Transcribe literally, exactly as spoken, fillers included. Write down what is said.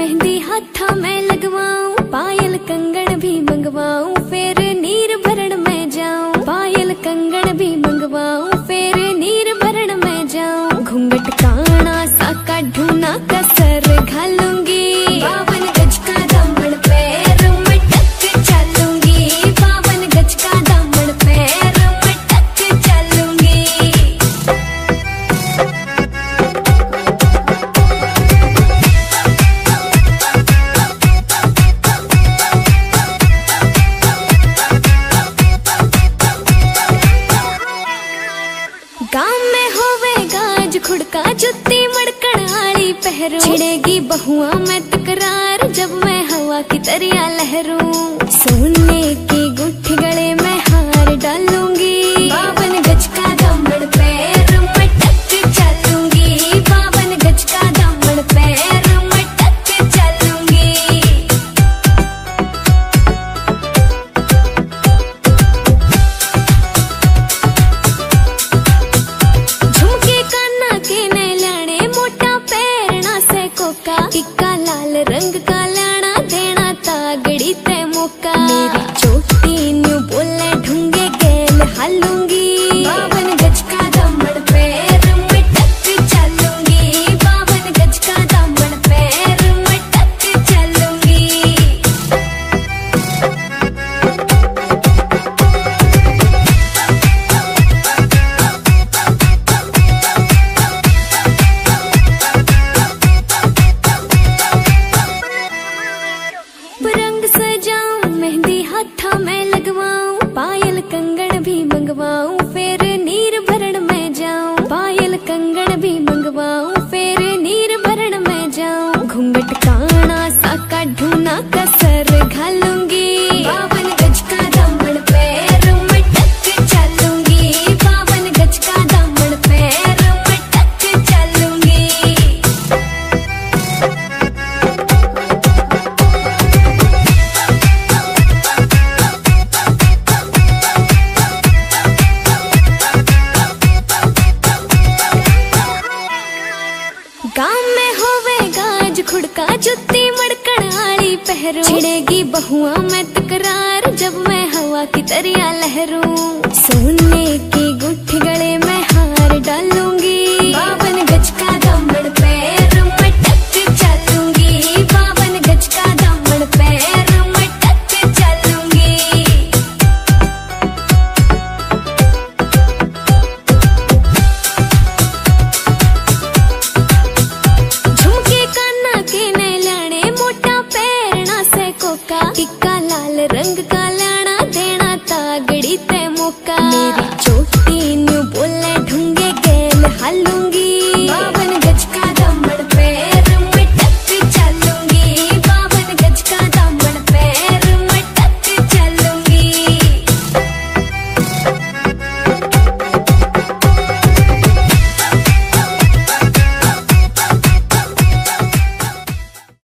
मेहंदी हाथा मैं लगवाऊं, पायल कंगन भी मंगवाऊं, फिर नीर भरण मैं जाऊं। पायल कंगन भी मंगवाऊं, फिर नीर भरण मैं जाऊं। घूंघट काना सा का ढूना का सर घालूंगी, बावन गज का दामन पैर में टक चलूंगी। बावन गज का दामन पैर में टक चलूंगी। गाँव में होवे गाज खुड़का, जुत्ती मड़कड़ाली पहरू, छिड़ेगी बहुआ में तकरार जब मैं हवा की तरिया लहरूं। सोने की गुठी गले में हार डालूंगी, बावन गज का दामन पैर में टक चलूंगी। बावन गज का दामन पैर में टक चलूंगी। झुमके काना के नैलाने, मोटा पैरना से कोका, टिक्का लाल रंग का लाना, देना तागड़ी ते मौका। मेरी चोटी न्यू बोले ढूंगे गेल हालूंगी, बावन गज का दामन पैर में टक चलूंगी। बावन गज का दामन पैर में टक चलूंगी। रंग सजाऊं, मेहंदी हाथा मैं लगवाऊं, पायल कंगन भी मंगवाऊं, फिर नीर भरण मैं जाऊं। पायल कंगन भी मंगवाऊं, फिर नीर भरण मैं जाऊं। घूंघट काना सा का ढूना का सर घालूंगी, बावन गज का दामन पैर में टक चलूंगी। बावन गज का दामन पैर में टक चलूंगी। गाँव में होवे गाज खुड़का, जुत्ती मड़कड़ाली पहरू, छिड़ेगी बहुआ में तकरार जब मैं हवा की तरिया लहरूं। सोने की गुठी गले में हार डालूंगी, बावन गज का दामन पैर में टक चलूंगी। बावन गज का दामन पैर में टक चलूंगी। झुमके काना के नैलाने, मोटा पैरना से कोका, टिक्का लाल रंग का